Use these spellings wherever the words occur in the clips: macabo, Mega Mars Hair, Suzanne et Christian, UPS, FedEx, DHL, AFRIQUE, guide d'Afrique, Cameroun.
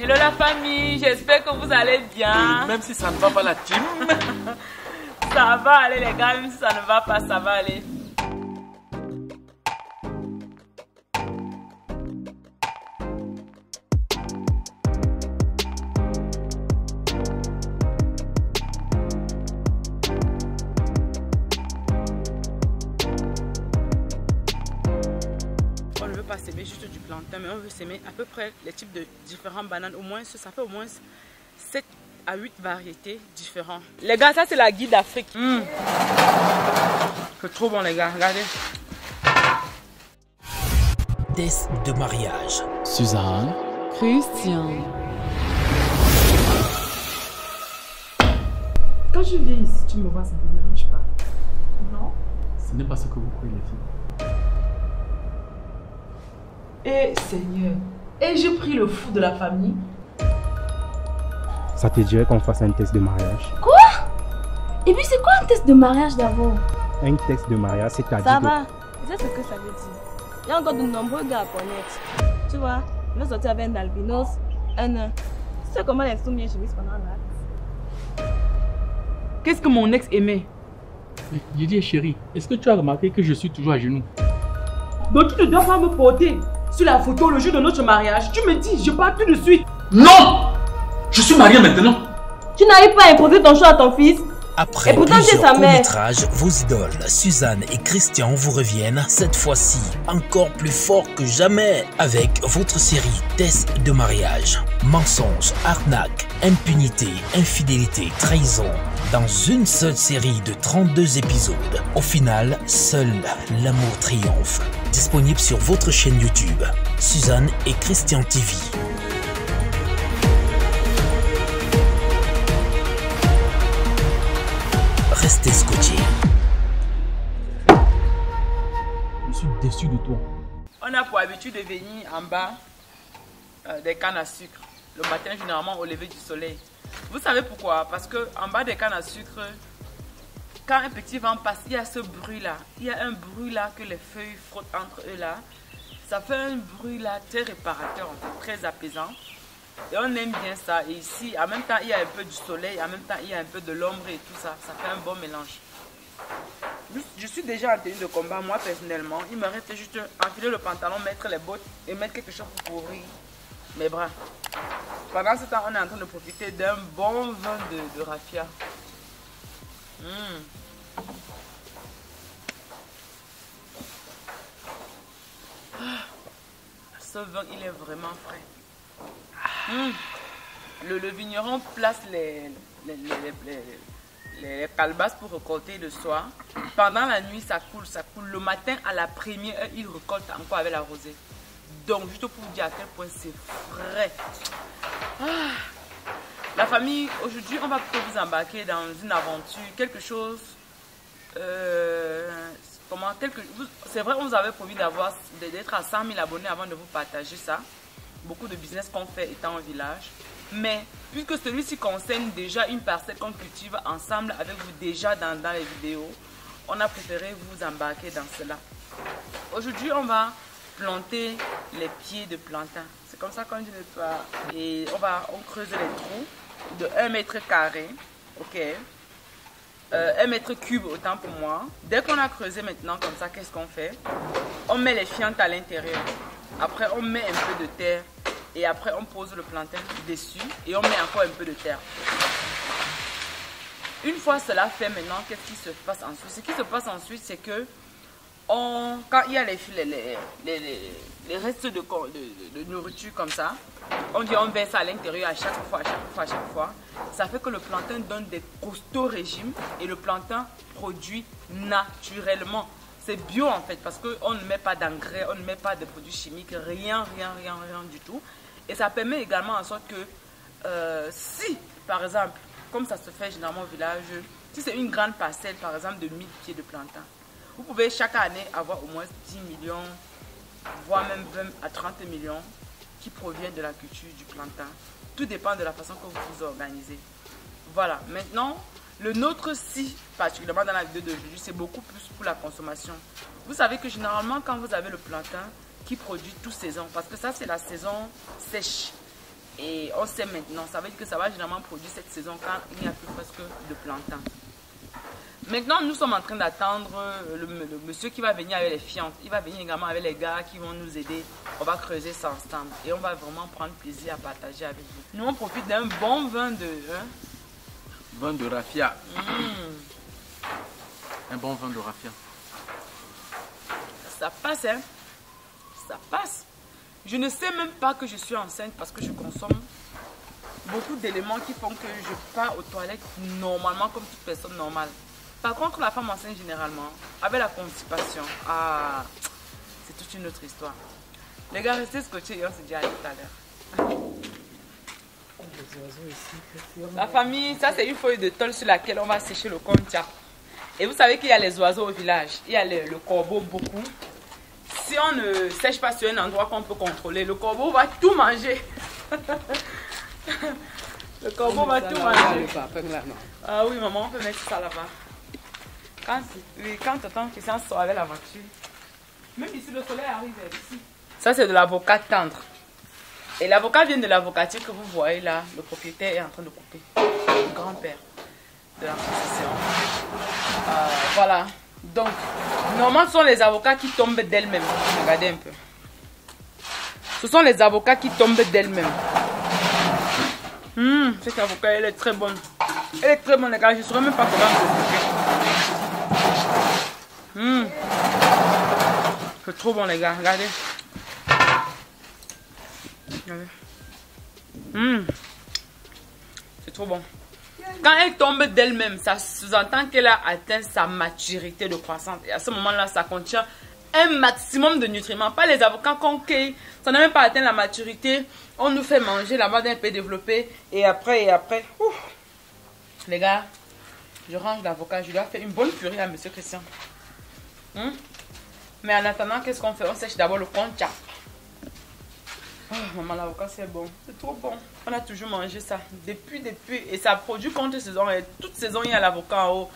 Hello la famille, j'espère que vous allez bien. Même si ça ne va pas la team. Ça va aller les gars, même si ça ne va pas, ça va aller. S'aimer juste du plantain, mais on veut s'aimer à peu près les types de différentes bananes, au moins ça fait au moins 7 à 8 variétés différentes. Les gars, ça c'est la guide d'Afrique. Mmh. C'est trop bon les gars, regardez. Test de mariage. Suzanne, Christian. Quand je viens ici, tu me vois, ça ne te dérange pas? Non. Ce n'est pas ce que vous croyez les filles. Et Seigneur, et je prie le fou de la famille. Ça te dirait qu'on fasse un test de mariage? Quoi? Et puis c'est quoi un test de mariage d'abord? Un test de mariage, c'est-à-dire... Ça va, je sais ce que ça veut dire. Il y a encore de nombreux gars à connaître. Tu vois, je vais sortir avec un albinos, un... Tu sais comment les soumis et chemise pendant l'acte? Qu'est-ce que mon ex aimait? Mais, Didier chérie, est-ce que tu as remarqué que je suis toujours à genoux? Donc tu ne dois pas me porter sur la photo le jour de notre mariage. Tu me dis, je pars tout de suite. Non, je suis mariée maintenant. Tu n'arrives pas à imposer ton choix à ton fils. Après plusieurs courts-métrages, vos idoles Suzanne et Christian vous reviennent, cette fois-ci encore plus fort que jamais, avec votre série Test de mariage. Mensonges, arnaques, impunité, infidélité, trahison. Dans une seule série de 32 épisodes, au final, seul l'amour triomphe. Disponible sur votre chaîne YouTube, Suzanne et Christian TV. Restez scotchés. Je suis déçu de toi. On a pour habitude de venir en bas des cannes à sucre. Le matin, généralement, au lever du soleil. Vous savez pourquoi? Parce qu'en bas des cannes à sucre, quand un petit vent passe, il y a ce bruit-là. Il y a un bruit-là que les feuilles frottent entre eux-là. Ça fait un bruit-là très réparateur, en fait, très apaisant. Et on aime bien ça. Et ici, en même temps, il y a un peu du soleil, en même temps, il y a un peu de l'ombre et tout ça. Ça fait un bon mélange. Je suis déjà en tenue de combat, moi, personnellement. Il me reste juste enfiler le pantalon, mettre les bottes et mettre quelque chose pour couvrir mes bras. Pendant ce temps, on est en train de profiter d'un bon vin de raffia. Mmh. Ce vin, il est vraiment frais. Mmh. Le vigneron place les calebasses pour récolter le soir. Pendant la nuit, ça coule, ça coule. Le matin, à la première heure, il récolte encore avec la rosée. Donc, juste pour vous dire à quel point c'est frais. Ah. La famille, aujourd'hui, on va plutôt vous embarquer dans une aventure, quelque chose... C'est vrai, on vous avait promis d'être à 100 000 abonnés avant de vous partager ça. Beaucoup de business qu'on fait étant au village. Mais puisque celui-ci concerne déjà une parcelle qu'on cultive ensemble avec vous déjà dans les vidéos, on a préféré vous embarquer dans cela. Aujourd'hui, on va planter les pieds de plantain. C'est comme ça qu'on dit le toit. Et on creuse les trous de 1 mètre carré. Ok. 1 mètre cube autant pour moi. Dès qu'on a creusé maintenant comme ça, qu'est-ce qu'on fait? On met les fientes à l'intérieur. Après, on met un peu de terre et après, on pose le plantain dessus et on met encore un peu de terre. Une fois cela fait, maintenant, qu'est-ce qui se passe ensuite? Ce qui se passe ensuite, c'est que quand il y a les restes de nourriture comme ça, on verse ça à l'intérieur à chaque fois. Ça fait que le plantain donne des costauds régimes et le plantain produit naturellement. C'est bio en fait, parce qu'on ne met pas d'engrais, on ne met pas de produits chimiques, rien du tout. Et ça permet également en sorte que si, par exemple, comme ça se fait généralement au village, si c'est une grande parcelle, par exemple, de 1000 pieds de plantain, vous pouvez chaque année avoir au moins 10 millions, voire même 20 à 30 millions qui proviennent de la culture du plantain. Tout dépend de la façon que vous vous organisez. Voilà, maintenant... Le nôtre, si, particulièrement dans la vidéo d'aujourd'hui, c'est beaucoup plus pour la consommation. Vous savez que généralement, quand vous avez le plantain qui produit tout saison, parce que ça, c'est la saison sèche. Et et on sait maintenant, ça veut dire que ça va généralement produire cette saison quand il n'y a plus presque de plantain. Maintenant, nous sommes en train d'attendre le monsieur qui va venir avec les fientes. Il va venir également avec les gars qui vont nous aider. On va creuser ça ensemble et on va vraiment prendre plaisir à partager avec vous. Nous, on profite d'un bon vin de... Hein? Vin de raffia. Un bon vin de raffia. Ça passe, hein? Ça passe. Je ne sais même pas que je suis enceinte parce que je consomme beaucoup d'éléments qui font que je pars aux toilettes normalement comme toute personne normale. Par contre, la femme enceinte généralement, avec la constipation, ah, c'est toute une autre histoire. Les gars, restez scotchés et on se dit à tout à l'heure. La famille, ça c'est une feuille de tôle sur laquelle on va sécher le concha. Et vous savez qu'il y a les oiseaux au village, il y a le corbeau beaucoup. Si on ne sèche pas sur un endroit qu'on peut contrôler, le corbeau va tout manger. Le corbeau va tout manger. Ah oui, maman, on peut mettre ça là-bas. Quand t'entends Christian sort avec la voiture, même ici le soleil arrive ici. Ça c'est de l'avocat tendre. Et l'avocat vient de l'avocatier que vous voyez là, le propriétaire est en train de couper. Le grand-père de la concession. Voilà. Donc, normalement, ce sont les avocats qui tombent d'elles-mêmes. Regardez un peu. Ce sont les avocats qui tombent d'elles-mêmes. Cet avocat, elle est très bonne. Elle est très bonne, les gars. Je ne saurais même pas comment me couper. C'est trop bon, les gars. Regardez. C'est trop bon. Quand elle tombe d'elle-même, ça sous-entend qu'elle a atteint sa maturité de croissance. Et à ce moment-là, ça contient un maximum de nutriments. Pas les avocats qu'on cueille. Ça n'a même pas atteint la maturité. On nous fait manger là-bas d'un peu développé. Et après. Ouf. Les gars, je range l'avocat. Je dois faire une bonne purée à M. Christian. Mais en attendant, qu'est-ce qu'on fait? On sèche d'abord le concha. Oh, maman, l'avocat c'est bon, c'est trop bon. On a toujours mangé ça depuis et ça produit contre saison. Et toute saison il y a l'avocat en haut.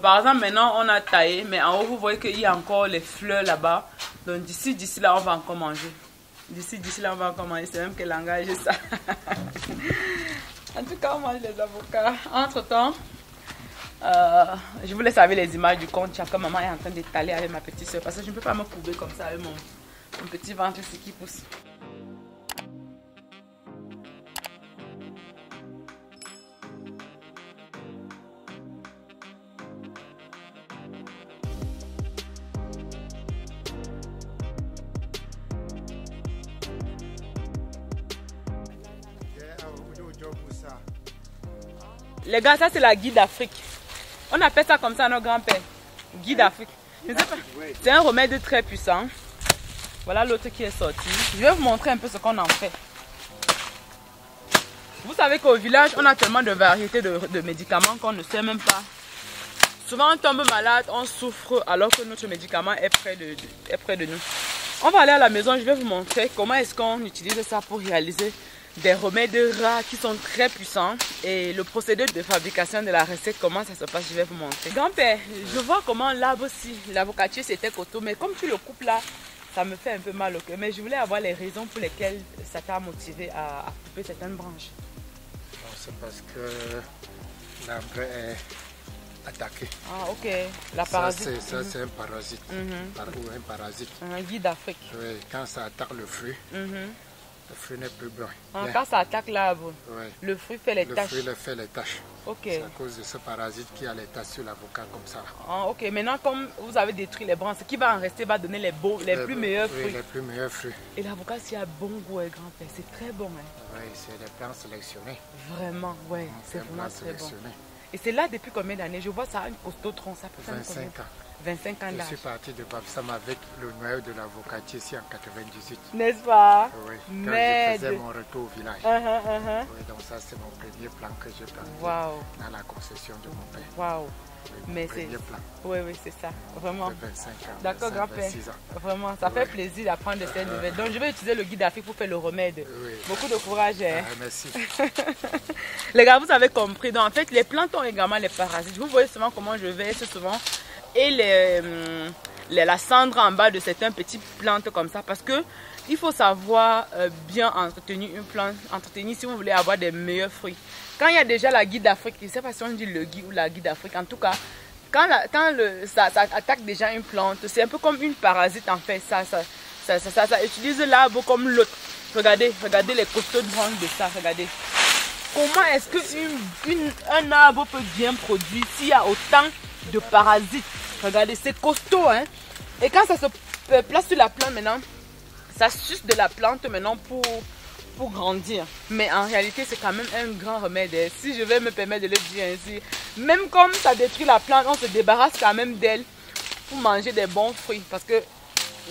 Par exemple maintenant on a taillé, mais en haut vous voyez qu'il y a encore les fleurs là-bas. Donc d'ici là on va encore manger. D'ici là on va encore manger. C'est même quel langage ça. En tout cas on mange les avocats. Entre temps, je vous laisse avec les images du compte. Chacun maman est en train d'étaler avec ma petite soeur parce que je ne peux pas me courber comme ça avec mon petit ventre ici qui pousse. Les gars, ça c'est la guide d'Afrique. On appelle ça comme ça, nos grands-pères. Guide d'Afrique. C'est un remède très puissant. Voilà l'autre qui est sorti. Je vais vous montrer un peu ce qu'on en fait. Vous savez qu'au village, on a tellement de variétés de médicaments qu'on ne sait même pas. Souvent, on tombe malade, on souffre alors que notre médicament est près de nous. On va aller à la maison, je vais vous montrer comment est-ce qu'on utilise ça pour réaliser des remèdes rares qui sont très puissants et le procédé de fabrication de la recette, comment ça se passe, je vais vous montrer. Grand-père, je vois comment l'arbre aussi, l'avocatier c'était coteau, mais comme tu le coupes là, ça me fait un peu mal au cœur. Mais je voulais avoir les raisons pour lesquelles ça t'a motivé à couper certaines branches. C'est parce que l'arbre est attaqué. Ah ok, la parasite. Ça c'est un parasite, un parasite. Un guide d'Afrique. Oui, quand ça attaque le fruit, le fruit n'est plus blanc. Quand ça attaque l'arbre, le fruit fait les taches. Le fruit fait les taches. C'est à cause de ce parasite qui a les taches sur l'avocat comme ça. Maintenant, comme vous avez détruit les branches, ce qui va en rester va donner les plus meilleurs fruits. Et l'avocat, c'est à bon goût, grand-père. C'est très bon. Oui, c'est des plants sélectionnés. Vraiment, oui. C'est vraiment très bon. Et c'est là depuis combien d'années? Je vois ça a une costaud tronc. 25 ans. 25 ans là. Je suis parti de Babsam avec le noyau de l'avocatier ici en 98. N'est-ce pas? Oui, quand je faisais mon retour au village. Oui, donc ça c'est mon premier plan que j'ai planté dans la concession de mon père. Waouh! Mais c'est... Oui, c'est ça. Vraiment. 25 ans. D'accord, grand-père. Vraiment, ça fait plaisir d'apprendre de ces nouvelles. Donc je vais utiliser le guide d'Afrique pour faire le remède. Beaucoup de courage. Merci. Les gars, vous avez compris. Donc en fait, les plantes ont également les parasites. Vous voyez souvent comment je vais souvent. et la cendre en bas de certaines petites plantes comme ça, parce que il faut savoir bien entretenir une plante, si vous voulez avoir des meilleurs fruits. Quand il y a déjà la guide d'Afrique, je ne sais pas si on dit le gui ou la guide d'Afrique, en tout cas, quand ça attaque déjà une plante, c'est un peu comme une parasite en fait, ça utilise l'arbre comme l'autre. Regardez, regardez les costauds de ça, regardez. Comment est-ce qu'un arbre peut bien produire s'il y a autant de parasites? Regardez, c'est costaud, hein? Et quand ça se place sur la plante maintenant, ça suce de la plante maintenant pour grandir. Mais en réalité, c'est quand même un grand remède. Si je vais me permettre de le dire ainsi, même comme ça détruit la plante, on se débarrasse quand même d'elle pour manger des bons fruits. Parce que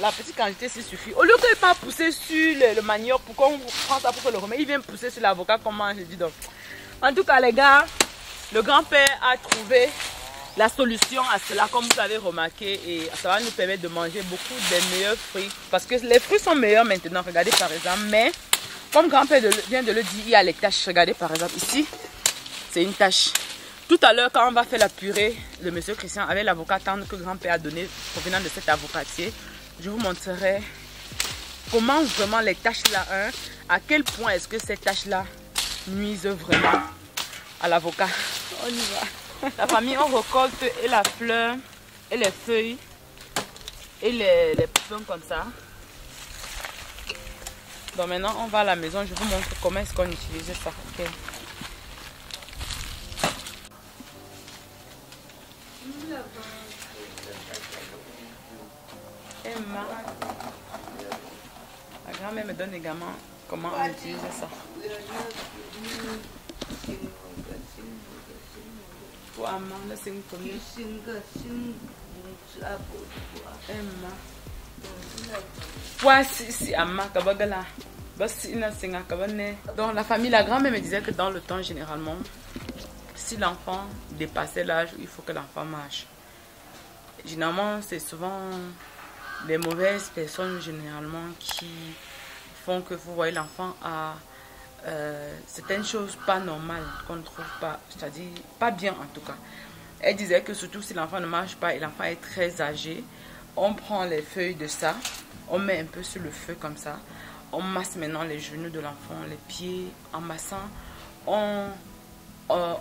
la petite quantité, ça suffit. Au lieu qu'elle ne parte pousser sur le manioc, pour qu'on prenne ça pour que le remède, il vient pousser sur l'avocat qu'on mange. Dis donc. En tout cas, les gars, le grand-père a trouvé la solution à cela, comme vous l'avez remarqué, et ça va nous permettre de manger beaucoup des meilleurs fruits. Parce que les fruits sont meilleurs maintenant, regardez par exemple, mais comme grand-père vient de le dire, il y a les taches. Regardez par exemple, ici, c'est une tache. Tout à l'heure, quand on va faire la purée de monsieur Christian avec l'avocat tendre que grand-père a donné provenant de cet avocatier, je vous montrerai comment vraiment les taches là, hein, à quel point est-ce que ces taches là nuisent vraiment à l'avocat. On y va. La famille, on récolte et la fleur, et les feuilles, et les plumes comme ça. Donc maintenant, on va à la maison, je vous montre comment est-ce qu'on utilise ça. Okay. Emma, la grand-mère me donne également comment on utilise ça. Donc la famille, la grand-mère me disait que dans le temps, généralement, si l'enfant dépassait l'âge, il faut que l'enfant marche. Généralement, c'est souvent les mauvaises personnes, généralement, qui font que vous voyez l'enfant à... certaines choses pas normales qu'on ne trouve pas, c'est-à-dire pas bien en tout cas. Elle disait que surtout si l'enfant ne marche pas et l'enfant est très âgé, on prend les feuilles de ça, on met un peu sur le feu comme ça, on masse maintenant les genoux de l'enfant, les pieds, en massant,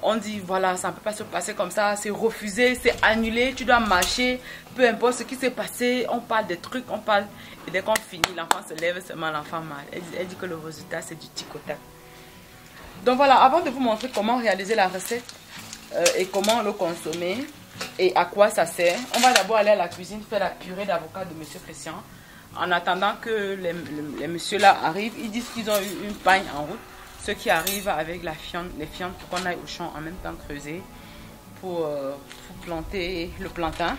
on dit voilà, ça ne peut pas se passer comme ça, c'est refusé, c'est annulé, tu dois marcher, peu importe ce qui s'est passé, on parle des trucs, on parle... Et dès qu'on finit, l'enfant se lève, seulement l'enfant marche. Elle dit que le résultat, c'est du tic-tac. Donc voilà, avant de vous montrer comment réaliser la recette et comment le consommer et à quoi ça sert, on va d'abord aller à la cuisine faire la purée d'avocat de monsieur Christian. En attendant que les messieurs là arrivent, ils disent qu'ils ont eu une pagne en route. Ceux qui arrivent avec la fiente, les fientes qu'on aille au champ en même temps creuser pour planter le plantain.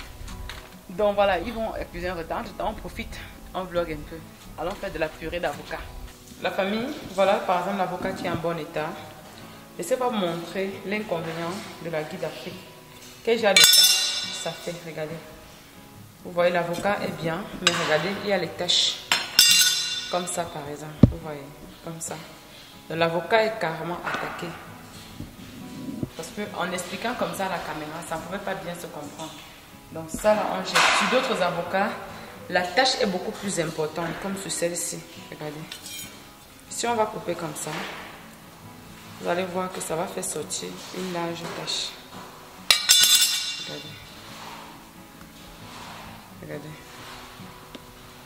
Donc voilà, ils vont accuser un retard. On profite. On vlog un peu. Allons faire de la purée d'avocat. La famille, voilà par exemple l'avocat qui est en bon état. Je ne sais pas vous montrer l'inconvénient de la guide d'Afrique. Quel genre de ça fait, regardez. Vous voyez l'avocat est bien, mais regardez, il y a les taches. Comme ça par exemple, vous voyez, comme ça. Donc l'avocat est carrément attaqué. Parce qu'en expliquant comme ça à la caméra, ça ne pouvait pas bien se comprendre. Donc ça là, on jette. Sur d'autres avocats, la tâche est beaucoup plus importante, comme sur celle-ci. Regardez. Si on va couper comme ça, vous allez voir que ça va faire sortir une large tâche. Regardez. Regardez.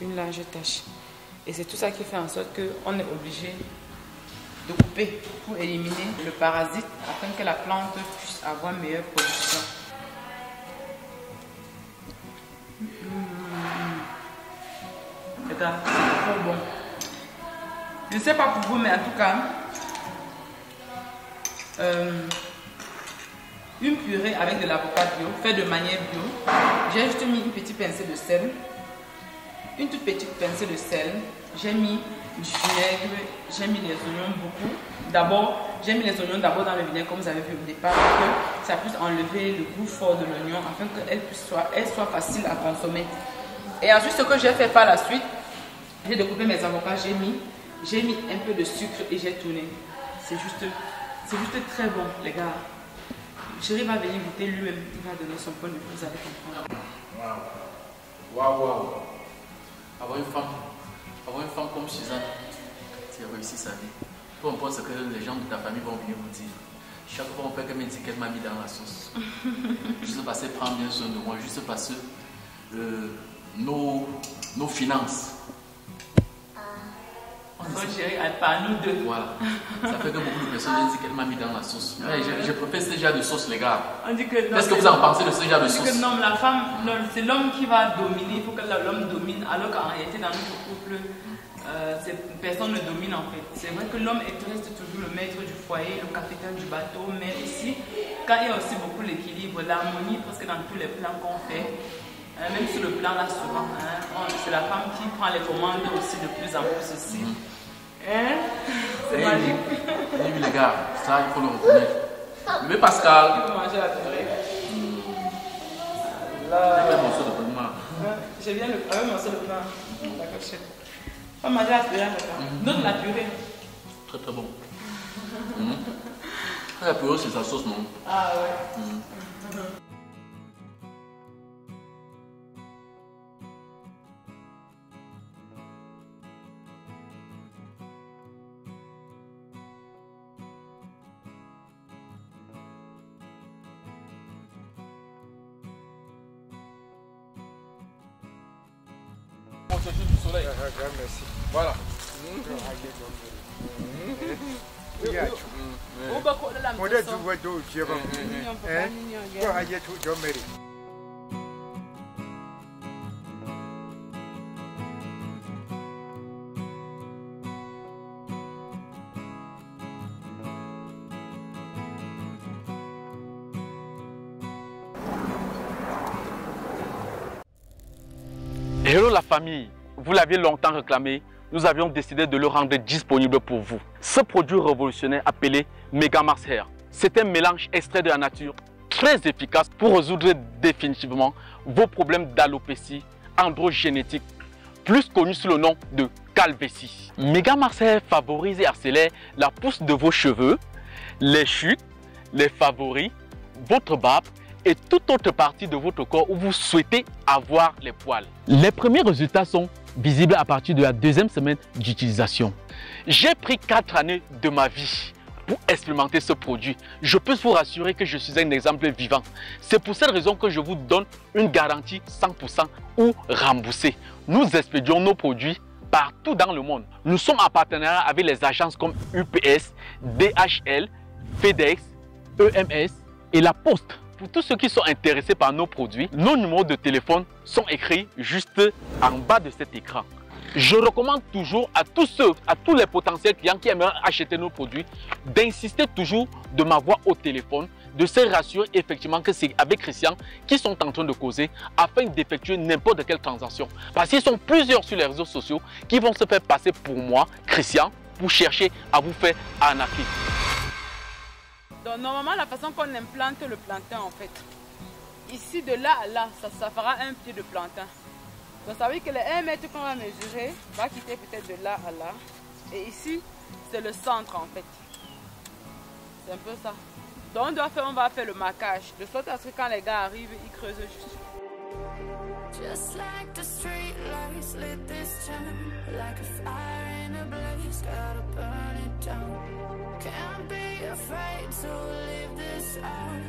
Une large tâche. Et c'est tout ça qui fait en sorte qu'on est obligé de couper pour éliminer le parasite afin que la plante puisse avoir meilleure production. C'est trop bon. Je ne sais pas pour vous, mais en tout cas, une purée avec de l'avocat bio, faite de manière bio. J'ai juste mis une petite pincée de sel, une toute petite pincée de sel. J'ai mis du vinaigre, j'ai mis les oignons beaucoup. D'abord, j'ai mis les oignons d'abord dans le vinaigre, comme vous avez vu au départ, pour que ça puisse enlever le goût fort de l'oignon, afin qu'elle soit facile à consommer. Et ensuite, ce que j'ai fait par la suite, j'ai découpé mes avocats, j'ai mis un peu de sucre et j'ai tourné. C'est juste très bon, les gars. Chérie va venir goûter lui-même, il va donner son point de vue, vous allez comprendre. Waouh, waouh. Avoir une femme comme Suzanne, c'est réussir sa vie. Peu importe ce que les gens de ta famille vont venir vous dire. Chaque fois, on fait comme une étiquette m'a mis dans la sauce. Juste parce que prendre bien soin de moi, juste parce que nos finances. On gère par nous deux. Voilà. Ça fait que beaucoup de personnes disent qu'elle m'a mis dans la sauce. Mais je préfère ce genre de sauce, les gars. Qu'est-ce que vous en pensez de ce genre de sauce? Que non, la femme, c'est l'homme qui va dominer. Il faut que l'homme domine. Alors qu'en réalité, dans notre couple, personne ne domine en fait. C'est vrai que l'homme reste toujours le maître du foyer, le capitaine du bateau, mais ici, quand il y a aussi beaucoup l'équilibre, l'harmonie, presque dans tous les plans qu'on fait, même sur le plan là souvent, c'est la femme qui prend les commandes aussi de plus en plus aussi. C'est magique. Oui, les gars, ça il faut le reconnaître. Mais Pascal, je viens le prendre, mon seul plan, la cochette. On m'a déjà purée. Donne la purée. Très très bon. La purée c'est sa sauce, non? Ah ouais. Du soleil. Merci. Voilà. Hello la famille. Vous l'aviez longtemps réclamé, nous avions décidé de le rendre disponible pour vous. Ce produit révolutionnaire appelé Mega Mars Hair, c'est un mélange extrait de la nature très efficace pour résoudre définitivement vos problèmes d'alopécie androgénétique, plus connu sous le nom de calvétie. Mega Mars Hair favorise et accélère la pousse de vos cheveux, les chutes, les favoris, votre barbe et toute autre partie de votre corps où vous souhaitez avoir les poils. Les premiers résultats sont visible à partir de la deuxième semaine d'utilisation. J'ai pris 4 années de ma vie pour expérimenter ce produit. Je peux vous rassurer que je suis un exemple vivant. C'est pour cette raison que je vous donne une garantie 100% ou remboursée. Nous expédions nos produits partout dans le monde. Nous sommes en partenariat avec les agences comme UPS, DHL, FedEx, EMS et La Poste. Pour tous ceux qui sont intéressés par nos produits, nos numéros de téléphone sont écrits juste en bas de cet écran. Je recommande toujours à tous les potentiels clients qui aimeraient acheter nos produits, d'insister toujours de m'avoir au téléphone, de se rassurer effectivement que c'est avec Christian qu'ils sont en train de causer afin d'effectuer n'importe quelle transaction. Parce qu'ils sont plusieurs sur les réseaux sociaux qui vont se faire passer pour moi, Christian, pour chercher à vous faire arnaquer. Donc normalement, la façon qu'on implante le plantain en fait, ici de là à là, ça fera un pied de plantain. Donc ça veut dire que les 1 mètre qu'on va mesurer va quitter peut-être de là à là. Et ici, c'est le centre en fait. C'est un peu ça. Donc on va faire le marquage, de sorte à ce que quand les gars arrivent, ils creusent juste. Just like the street lights lit this time, like a fire in a blaze, gotta burn it down. Can't be afraid to leave this out.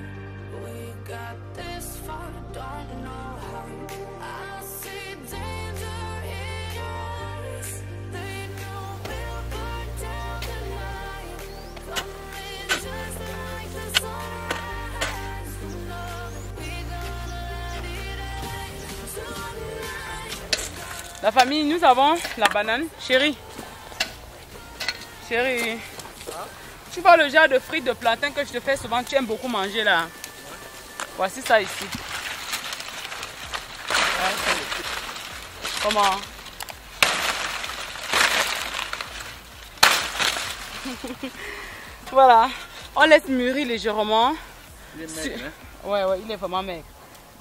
We got this far, don't know how. I see danger in your eyes. They know we'll burn down the night. Coming just like the sunrise. You know that we gonna let it out tonight. La famille, nous avons la banane, chérie. Chérie. Tu vois le genre de frites de plantain que je te fais souvent, tu aimes beaucoup manger là. Voici ça ici. Comment? Voilà. On laisse mûrir légèrement. Il est maigre, hein? Ouais, il est vraiment maigre.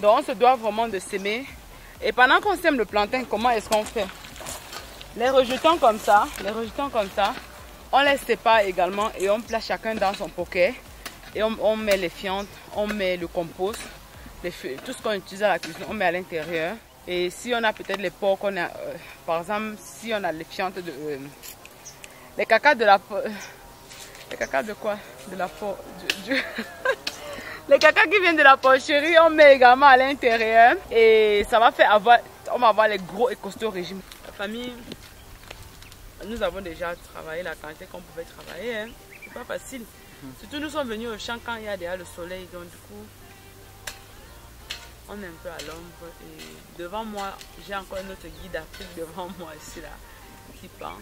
Donc on se doit vraiment de s'aimer. Et pendant qu'on sème le plantain, comment est-ce qu'on fait? Les rejetons comme ça. On les sépare également et on place chacun dans son pocket. Et on met les fientes, on met le compost tout ce qu'on utilise à la cuisine, on met à l'intérieur. Et si on a peut-être les porcs, par exemple, si on a les fientes de... les cacas de la... Les cacas de quoi? De la porc... Les cacas qui viennent de la porcherie, on met également à l'intérieur. Et ça va faire avoir... On va avoir les gros et costauds régimes. La famille, nous avons déjà travaillé la quantité qu'on pouvait travailler. Hein. C'est pas facile. Surtout nous sommes venus au champ quand il y a déjà le soleil. Donc du coup... On est un peu à l'ombre et devant moi, j'ai encore notre guide d'Afrique devant moi ici là, qui peint.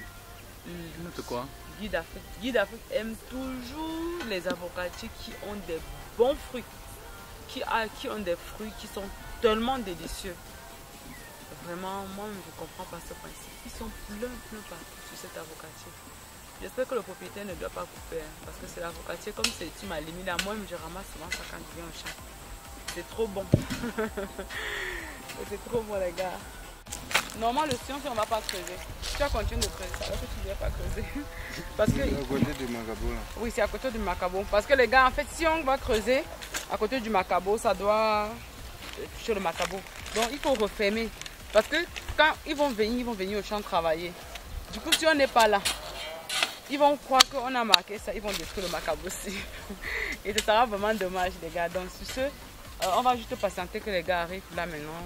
Notre quoi? Guide d'Afrique. Guide d'Afrique aime toujours les avocatiers qui ont des bons fruits, qui ont des fruits qui sont tellement délicieux. Vraiment, moi je ne comprends pas ce principe. Ils sont plein partout sur cet avocatier. J'espère que le propriétaire ne doit pas couper, hein, parce que c'est l'avocatier comme c'est tu m'as éliminé à moi, je ramasse souvent ça quand je viens au champ. C'est trop bon. C'est trop bon les gars. Normal le science on va pas creuser. Tu vas continuer de creuser, ça va que tu ne vas pas creuser. Parce que... à côté du macabo là. Oui c'est à côté du macabo. Parce que les gars en fait si on va creuser à côté du macabo ça doit toucher le macabo. Donc il faut refermer. Parce que quand ils vont venir au champ travailler. Du coup si on n'est pas là, ils vont croire qu'on a marqué ça, ils vont détruire le macabo aussi. Et ça sera vraiment dommage les gars. Donc sur ce. On va juste patienter que les gars arrivent là maintenant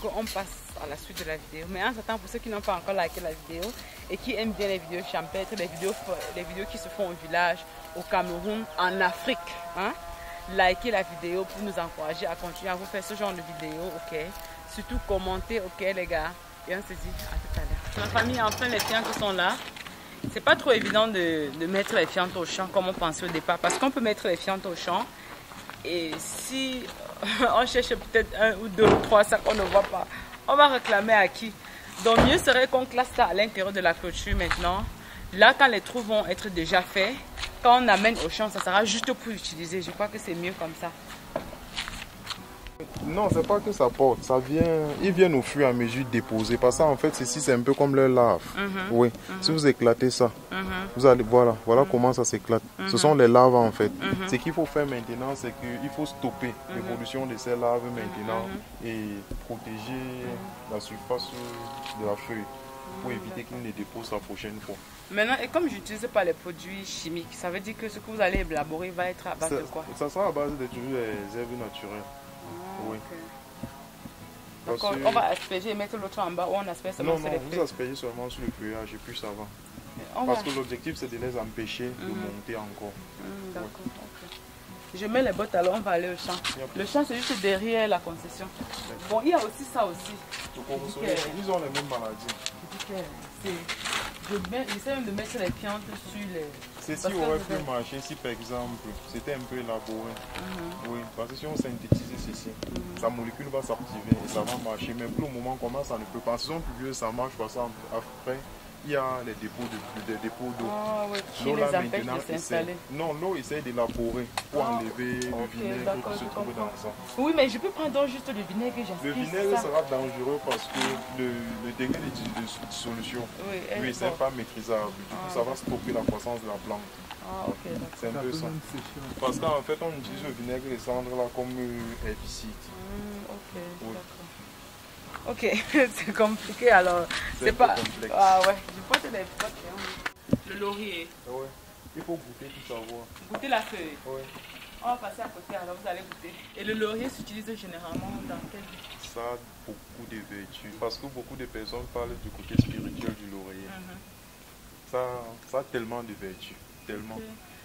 pour qu'on passe à la suite de la vidéo. Mais en attendant, pour ceux qui n'ont pas encore liké la vidéo et qui aiment bien les vidéos champêtres, les vidéos qui se font au village, au Cameroun, en Afrique, hein? Likez la vidéo pour nous encourager à continuer à vous faire ce genre de vidéos, ok? Surtout commentez, ok les gars? Et on se dit à tout à l'heure. La famille, enfin les fientes sont là. C'est pas trop évident de mettre les fientes au champ comme on pensait au départ parce qu'on peut mettre les fientes au champ. Et si on cherche peut-être un ou deux ou trois sacs qu'on ne voit pas, on va réclamer à qui? Donc mieux serait qu'on classe ça à l'intérieur de la clôture maintenant. Là, quand les trous vont être déjà faits, quand on amène au champ, ça sera juste pour utiliser. Je crois que c'est mieux comme ça. Non, c'est pas que ça porte, ça vient, ils viennent au fur et à mesure déposer. Parce que en fait, ceci c'est un peu comme le larve. Oui. Si vous éclatez ça, vous allez voilà comment ça s'éclate. Ce sont les larves en fait. Ce qu'il faut faire maintenant, c'est qu'il faut stopper l'évolution de ces larves maintenant et protéger la surface de la feuille pour éviter qu'ils ne déposent la prochaine fois. Maintenant, et comme j'utilise pas les produits chimiques, ça veut dire que ce que vous allez élaborer va être à base de quoi? Ça sera à base de toujours des herbes naturelles. Oui. Okay. Donc on va asperger et mettre l'autre en bas ou on asperge seulement sur les feuilles? Non, vous aspergez seulement sur le feuillage et puis ça va. Parce que l'objectif c'est de les empêcher de monter encore. D'accord, ok. Je mets les bottes alors on va aller au champ. Le champ c'est juste derrière la concession. Bon, il y a aussi ça aussi. Donc, ils ont les mêmes maladies. Je sais même de mettre les fientes sur les... Ceci aurait pu marcher si par exemple c'était un peu élaboré. Oui, parce que si on synthétise ceci, sa molécule va s'activer et ça va marcher. Mais pour le moment, comment ça ne peut pas? Si on publie, ça marche parce qu'après, il y a les dépôts d'eau. L'eau là maintenant, l'eau essaie d'élaborer pour enlever le vinaigre qui se trouve dans ça. Oui, mais je peux prendre donc juste le vinaigre et j'asperge. Le vinaigre sera dangereux parce que le degré de solution, lui, c'est pas maîtrisable. Du coup, ça va stopper la croissance de la plante. Ah, ok. C'est un peu ça. Parce qu'en fait, on utilise le vinaigre et les cendres là comme herbicide. Ok, d'accord. Ok, c'est compliqué alors. C'est pas. Complexe. Ah ouais, je pense que c'est des potes. Le laurier. Ouais. Il faut goûter pour savoir. Goûter la feuille. Ouais. On va passer à côté alors vous allez goûter. Et le laurier s'utilise généralement dans quel but? Ça a beaucoup de vertus. Parce que beaucoup de personnes parlent du côté spirituel du laurier. Ça a tellement de vertus. Tellement.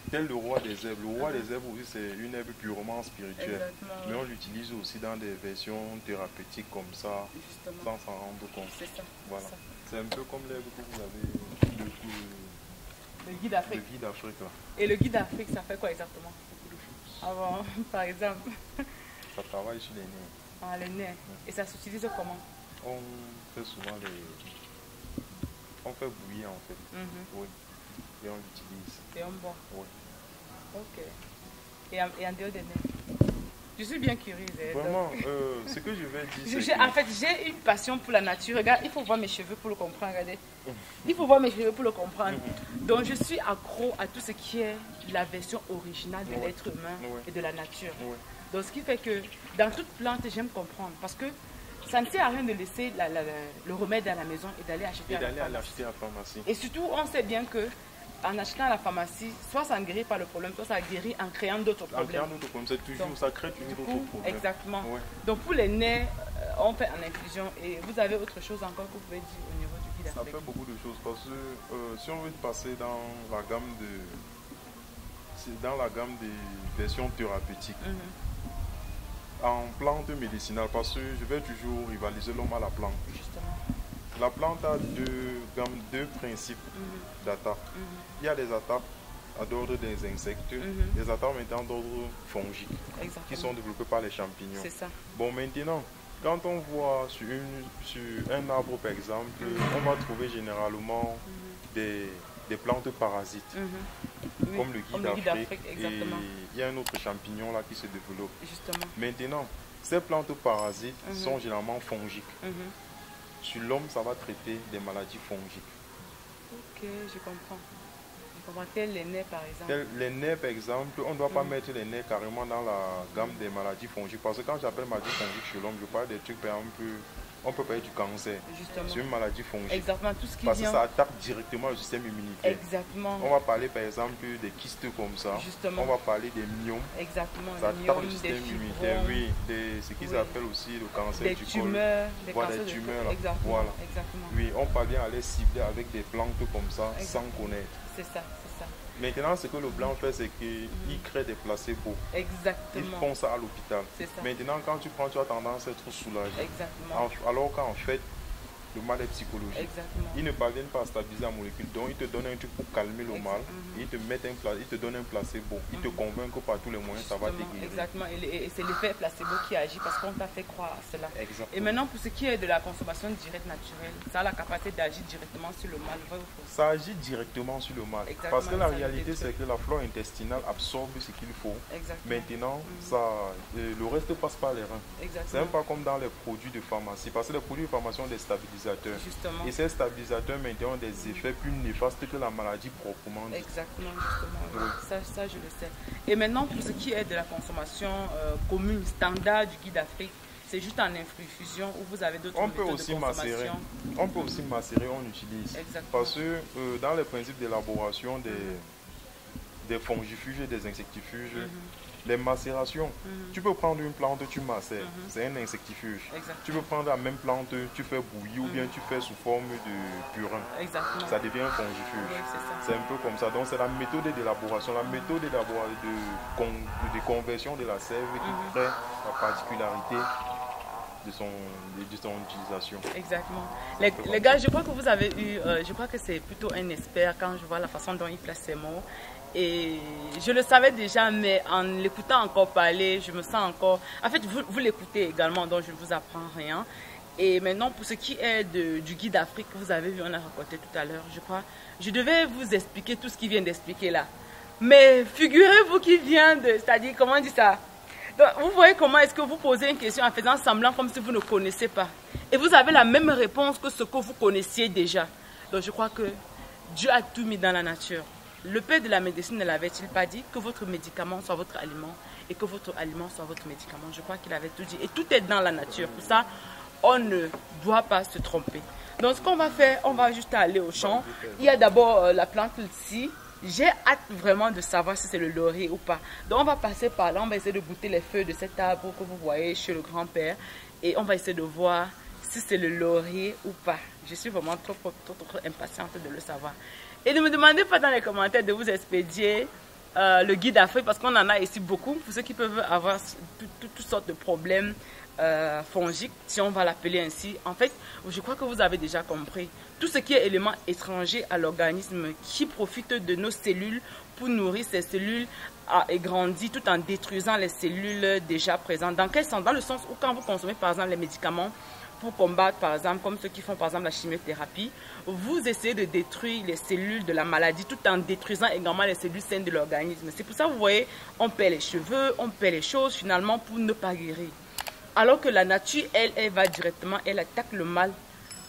Tel le roi des herbes. Le roi des herbes aussi c'est une herbe purement spirituelle. Exactement, mais on l'utilise aussi dans des versions thérapeutiques comme ça, sans s'en rendre compte. C'est ça. Voilà. C'est un peu comme l'herbe que vous avez, le guide d'Afrique. Le guide d'Afrique là. Et le guide d'Afrique ça fait quoi exactement? Avant, par exemple. Ça travaille sur les nez. Ah les nez. Et ça s'utilise comment? On fait souvent les... On fait bouillir en fait. Oui. Et on l'utilise. Et on boit. Oui. Ok. Et en dehors des nez. Je suis bien curieuse. Vraiment, ce que je vais dire, c'est que... En fait, j'ai une passion pour la nature. Regarde, il faut voir mes cheveux pour le comprendre. Regardez. Il faut voir mes cheveux pour le comprendre. Donc, je suis accro à tout ce qui est la version originale de l'être humain et de la nature. Donc ce qui fait que dans toute plante, j'aime comprendre, parce que ça ne sert à rien de laisser le remède à la maison et d'aller acheter à la pharmacie. Et surtout, on sait bien que en achetant à la pharmacie, soit ça ne guérit pas le problème, soit ça guérit en créant d'autres problèmes. C'est toujours, donc, ça crée toujours d'autres problèmes. Exactement. Ouais. Donc pour les nez, on fait en infusion. Et vous avez autre chose encore que vous pouvez dire au niveau du guide d'Afrique? Ça fait beaucoup de choses parce que si on veut passer dans la gamme des versions thérapeutiques, en plante médicinale, parce que je vais toujours rivaliser l'homme à la plante. Justement. La plante a deux principes d'attaque. Il y a des attaques d'ordre des insectes, des attaques maintenant d'ordre fongique, qui sont développées par les champignons. Ça. Bon, maintenant, quand on voit sur un arbre, par exemple, on va trouver généralement des plantes parasites, comme le guide d'Afrique. Il y a un autre champignon là qui se développe. Justement. Maintenant, ces plantes parasites sont généralement fongiques. Sur l'homme, ça va traiter des maladies fongiques. Ok, je comprends. Tel les nez, par exemple. Les nez, par exemple, on ne doit pas mettre les nez carrément dans la gamme des maladies fongiques. Parce que quand j'appelle maladie fongique chez l'homme, je parle des trucs, par exemple, on peut parler du cancer. Justement. C'est une maladie fongique. Exactement, tout ce qui Parce que ça attaque directement le système immunitaire. Exactement. On va parler, par exemple, des kystes comme ça. Justement. On va parler des myomes. Exactement. Ça attaque le système immunitaire, oui. Ce qu'ils appellent aussi le cancer du col. Des tumeurs. Exactement. Voilà. Exactement. Oui, on parle bien à les cibler avec des plantes comme ça, sans connaître. C'est ça, c'est ça. Maintenant, ce que le blanc fait, c'est qu'il crée des placebos. Exactement. Ils font ça à l'hôpital. Maintenant, quand tu prends, tu as tendance à être soulagé. Exactement. Alors qu'en fait, le mal est psychologique. Exactement. Ils ne parviennent pas à stabiliser la molécule. Donc, ils te donnent un truc pour calmer le mal. Et ils te donnent un placebo. Ils te convainquent que par tous les moyens, ça va te guérir. Exactement. Et c'est l'effet placebo qui agit parce qu'on t'a fait croire à cela. Exactement. Et maintenant, pour ce qui est de la consommation directe naturelle, ça a la capacité d'agir directement sur le mal. Ça agit directement sur le mal. Exactement. Parce que la réalité, c'est que la flore intestinale absorbe ce qu'il faut. Exactement. Maintenant, le reste passe par les reins. C'est pas comme dans les produits de pharmacie. Parce que les produits de pharmacie ont des stabilisateurs. Justement. Et ces stabilisateurs maintenant ont des effets plus néfastes que la maladie proprement dite. Exactement, justement. Oui. Oui. Ça, je le sais. Et maintenant, pour ce qui est de la consommation commune, standard du guide d'Afrique, c'est juste en infusion ou vous avez d'autres méthodes de consommation? On peut aussi macérer, on utilise. Exactement. Parce que dans les principes d'élaboration des fongifuges et des insectifuges, les macérations, tu peux prendre une plante, tu macères, c'est un insectifuge. Exactement. Tu peux prendre la même plante, tu fais bouillir ou bien tu fais sous forme de purin. Exactement. Ça devient un fongifuge. Oui, c'est un peu comme ça. Donc c'est la méthode d'élaboration, la méthode de conversion de la sève qui crée la particularité de son utilisation. Exactement. Les gars, je crois que vous avez eu, je crois que c'est plutôt un expert quand je vois la façon dont il place ses mots. Et je le savais déjà, mais en l'écoutant encore parler, je me sens encore... En fait, vous l'écoutez également, donc je ne vous apprends rien. Et maintenant, pour ce qui est du guide d'Afrique, vous avez vu, on a raconté tout à l'heure, je crois. Je devais vous expliquer tout ce qu'il vient d'expliquer là. Mais figurez-vous qu'il vient de... C'est-à-dire, comment on dit ça? Donc, vous voyez comment est-ce que vous posez une question en faisant semblant comme si vous ne connaissez pas. Et vous avez la même réponse que ce que vous connaissiez déjà. Donc, je crois que Dieu a tout mis dans la nature. Le père de la médecine ne l'avait-il pas dit que votre médicament soit votre aliment et que votre aliment soit votre médicament? Je crois qu'il avait tout dit. Et tout est dans la nature. Pour ça, on ne doit pas se tromper. Donc, ce qu'on va faire, on va juste aller au champ. Il y a d'abord la plante ici. J'ai hâte vraiment de savoir si c'est le laurier ou pas. Donc, on va passer par là. On va essayer de goûter les feuilles de cet arbre que vous voyez chez le grand-père. Et on va essayer de voir si c'est le laurier ou pas. Je suis vraiment trop impatiente de le savoir. Et ne me demandez pas dans les commentaires de vous expédier le guide d'Afrique parce qu'on en a ici beaucoup. Pour ceux qui peuvent avoir toutes sortes de problèmes fongiques, si on va l'appeler ainsi. En fait, je crois que vous avez déjà compris. Tout ce qui est élément étranger à l'organisme qui profite de nos cellules pour nourrir ces cellules et grandir tout en détruisant les cellules déjà présentes. Dans quel sens? Dans le sens où quand vous consommez par exemple les médicaments, pour combattre, par exemple, comme ceux qui font, par exemple, la chimiothérapie, vous essayez de détruire les cellules de la maladie tout en détruisant également les cellules saines de l'organisme. C'est pour ça, vous voyez, on perd les cheveux, on perd les choses, finalement, pour ne pas guérir. Alors que la nature, elle va directement, elle attaque le mal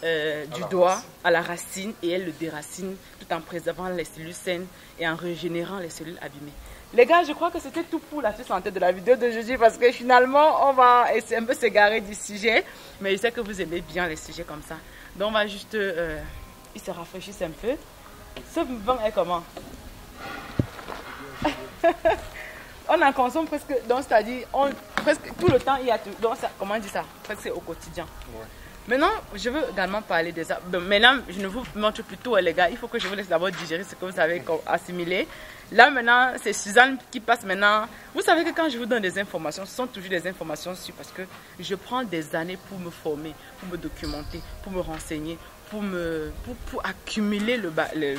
du doigt à la racine et elle le déracine tout en préservant les cellules saines et en régénérant les cellules abîmées. Les gars, je crois que c'était tout pour la suite en tête de la vidéo d'aujourd'hui parce que finalement, on va essayer un peu s'égarer du sujet. Mais je sais que vous aimez bien les sujets comme ça. Donc, on va juste... ils se rafraîchissent un peu. Ce vin est comment? On en consomme presque... Donc, c'est-à-dire, presque tout le temps, il y a tout. Donc, ça, comment on dit ça? Presque au quotidien. Ouais. Maintenant, je veux également parler des arbres. Maintenant, je ne vous montre plus tout, les gars. Il faut que je vous laisse d'abord digérer ce que vous avez assimilé. Là, maintenant, c'est Suzanne qui passe maintenant. Vous savez que quand je vous donne des informations, ce sont toujours des informations dessus parce que je prends des années pour me former, pour me documenter, pour me renseigner, pour accumuler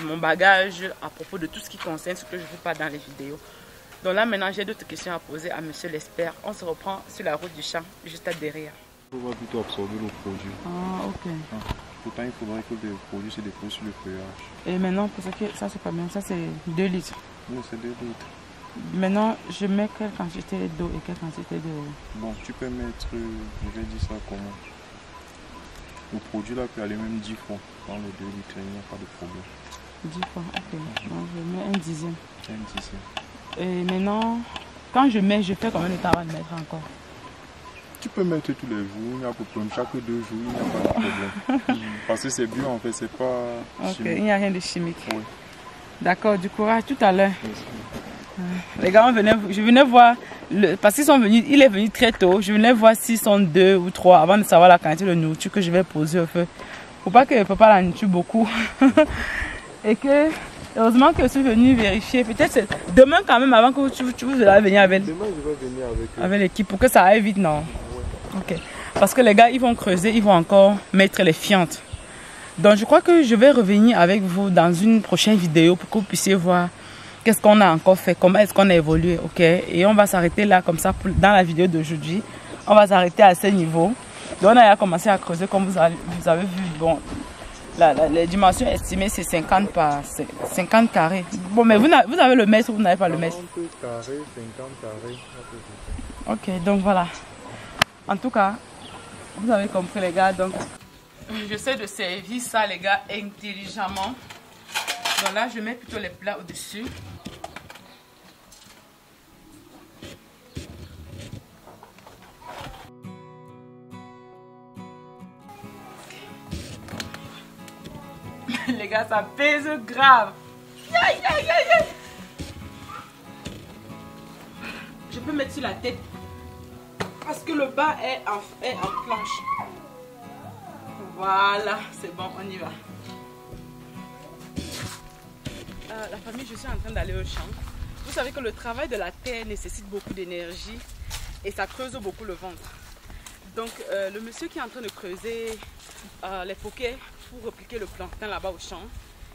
mon bagage à propos de tout ce qui concerne ce que je vous parle dans les vidéos. Donc là, maintenant, j'ai d'autres questions à poser à monsieur l'expert. On se reprend sur la route du champ, juste à derrière. On va plutôt absorber le produit. Ah, ok. Pourtant, il faudra que le produit se dépose sur le feuillage. Et maintenant, pour ça, ça c'est pas bien, ça c'est 2 litres. Non, c'est 2 litres. Maintenant, je mets quelle quantité d'eau et quelle quantité de... Bon, tu peux mettre, je vais dire ça comment. Le produit là peut aller même 10 fois. Dans le 2 litres, il n'y a pas de problème. 10 fois, ok. Donc, je mets un dixième. Un dixième. Et maintenant, quand je mets, je fais combien de temps avant de mettre encore? Tu peux mettre tous les jours, il n'y a pas de problème. Chaque 2 jours, il n'y a pas de problème. Parce que c'est bio, en fait, c'est pas chimique. Il n'y a rien de chimique. Oui. D'accord, du courage tout à l'heure. Les gars, je venais voir, parce qu'ils sont venus, il est venu très tôt, je venais voir s'ils sont 2 ou 3 avant de savoir la quantité de nourriture que je vais poser au feu. Faut pas que papa la nourriture beaucoup. Et que, heureusement que je suis venu vérifier. Peut-être demain quand même, avant que tu vous allez venir avec. Demain, je vais venir avec l'équipe pour que ça aille vite, non? Ok, parce que les gars, ils vont creuser, ils vont encore mettre les fientes. Donc, je crois que je vais revenir avec vous dans une prochaine vidéo pour que vous puissiez voir qu'est-ce qu'on a encore fait, comment est-ce qu'on a évolué, ok? Et on va s'arrêter là, comme ça, dans la vidéo d'aujourd'hui. On va s'arrêter à ce niveau. Donc, on a commencé à creuser, comme vous avez vu. Bon, les dimensions estimées, c'est 50 par 50 carrés. Bon, mais vous avez le mètre ou vous n'avez pas le mètre? 50 carrés, 50 carrés. Ok, donc voilà. En tout cas, vous avez compris les gars, donc j'essaie de servir ça les gars intelligemment. Donc là, je mets plutôt les plats au-dessus. Les gars, ça pèse grave. Je peux mettre sur la tête. Parce que le bas est en planche. Voilà, c'est bon, on y va. La famille, je suis en train d'aller au champ. Vous savez que le travail de la terre nécessite beaucoup d'énergie et ça creuse beaucoup le ventre. Donc, le monsieur qui est en train de creuser les poquets pour repliquer le plantain là-bas au champ,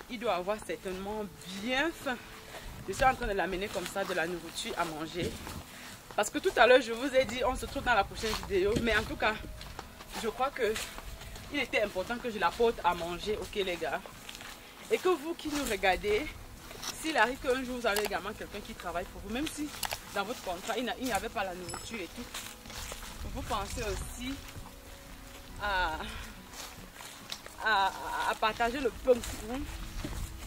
il doit avoir certainement bien faim. Je suis en train de l'amener comme ça, de la nourriture à manger. Parce que tout à l'heure, je vous ai dit, on se trouve dans la prochaine vidéo. Mais en tout cas, je crois que il était important que je l'apporte à manger, ok les gars. Et que vous qui nous regardez, s'il arrive qu'un jour vous avez également quelqu'un qui travaille pour vous, même si dans votre contrat, il n'y avait pas la nourriture et tout, vous pensez aussi à partager le peu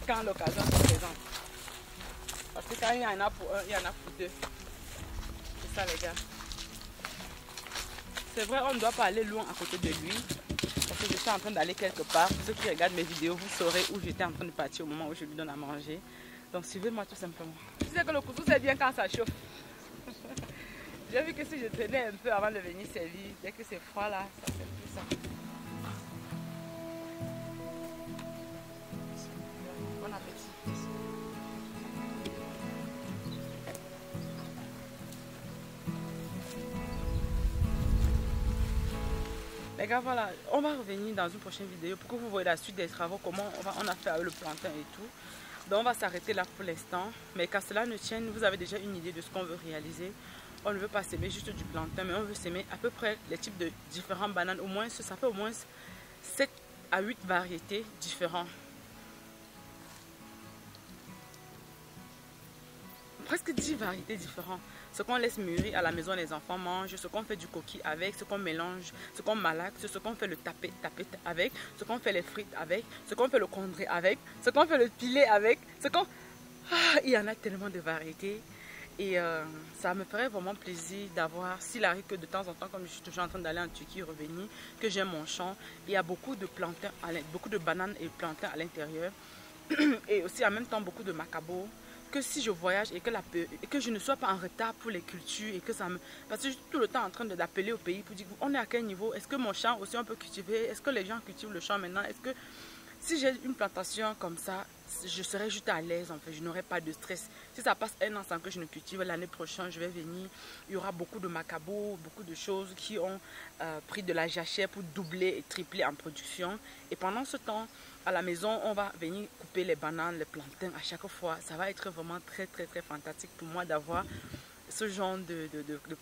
quand l'occasion se présente. Parce que quand il y en a pour un, il y en a pour 2. Ça, les gars, c'est vrai, on ne doit pas aller loin à côté de lui parce que je suis en train d'aller quelque part. Pour ceux qui regardent mes vidéos, vous saurez où j'étais en train de partir au moment où je lui donne à manger. Donc suivez-moi tout simplement. Tu sais que le couteau c'est bien quand ça chauffe. J'ai vu que si je tenais un peu avant de venir servir, dès que c'est froid là, ça fait plus ça. Bon appétit. Les gars, voilà, on va revenir dans une prochaine vidéo pour que vous voyez la suite des travaux, comment on a fait avec le plantain et tout. Donc on va s'arrêter là pour l'instant, mais qu'à cela ne tienne, vous avez déjà une idée de ce qu'on veut réaliser. On ne veut pas s'aimer juste du plantain, mais on veut s'aimer à peu près les types de différentes bananes, au moins, ça fait au moins 7 à 8 variétés différentes. presque 10 variétés différentes. Ce qu'on laisse mûrir à la maison, les enfants mangent, ce qu'on fait du coquille avec, ce qu'on mélange, ce qu'on malaxe, ce qu'on fait le tapé avec, ce qu'on fait les frites avec, ce qu'on fait le condré avec, ce qu'on fait le pilet avec, ce qu'on... Ah, il y en a tellement de variétés. Et ça me ferait vraiment plaisir d'avoir, s'il arrive que de temps en temps, comme je suis toujours en train d'aller en Turquie, revenir, que j'ai mon champ, il y a beaucoup de plantains, beaucoup de bananes et plantains à l'intérieur. Et aussi en même temps beaucoup de macabos. Que si je voyage et que je ne sois pas en retard pour les cultures et que ça me... Parce que je suis tout le temps en train d'appeler au pays pour dire on est à quel niveau, est-ce que mon champ aussi on peut cultiver, est-ce que les gens cultivent le champ maintenant, est-ce que... Si j'ai une plantation comme ça, je serai juste à l'aise en fait, je n'aurai pas de stress. Si ça passe un an sans que je ne cultive, l'année prochaine je vais venir, il y aura beaucoup de macabos, beaucoup de choses qui ont pris de la jachère pour doubler et tripler en production. Et pendant ce temps, à la maison, on va venir couper les bananes, les plantains à chaque fois. Ça va être vraiment très très très fantastique pour moi d'avoir ce genre de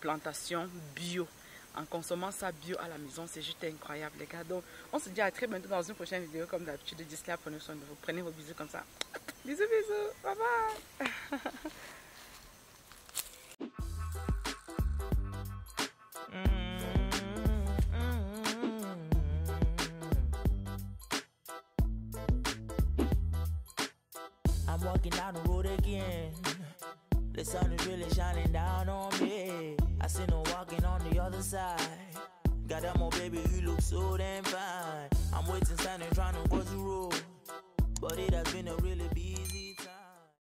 plantation bio. En consommant ça bio à la maison, c'est juste incroyable les gars. Donc on se dit à très bientôt dans une prochaine vidéo comme d'habitude. D'ici là, prenez soin de vous, prenez vos bisous comme ça. Bisous bisous, bye bye. I'm walking down the road again. The sun is really shining down on me. I see no walking on the other side. Goddamn, oh baby, you look so damn fine. I'm waiting, standing, trying to go through.